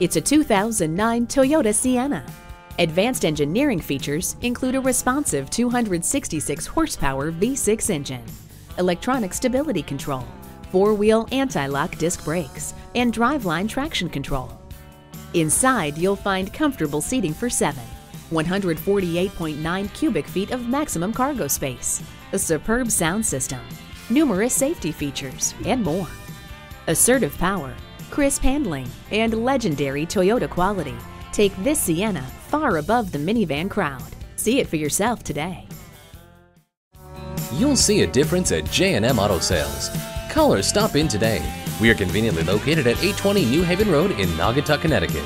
It's a 2009 Toyota Sienna. Advanced engineering features include a responsive 266 horsepower V6 engine, electronic stability control, four-wheel anti-lock disc brakes, and driveline traction control. Inside, you'll find comfortable seating for seven, 148.9 cubic feet of maximum cargo space, a superb sound system, numerous safety features, and more. Assertive power, crisp handling, and legendary Toyota quality take this Sienna far above the minivan crowd. See it for yourself today. You'll see a difference at J&M Auto Sales. Call or stop in today. We are conveniently located at 820 New Haven Road in Naugatuck, Connecticut.